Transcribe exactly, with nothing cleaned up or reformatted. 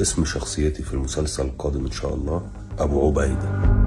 واسم شخصيتي في المسلسل القادم إن شاء الله أبو عبيدة.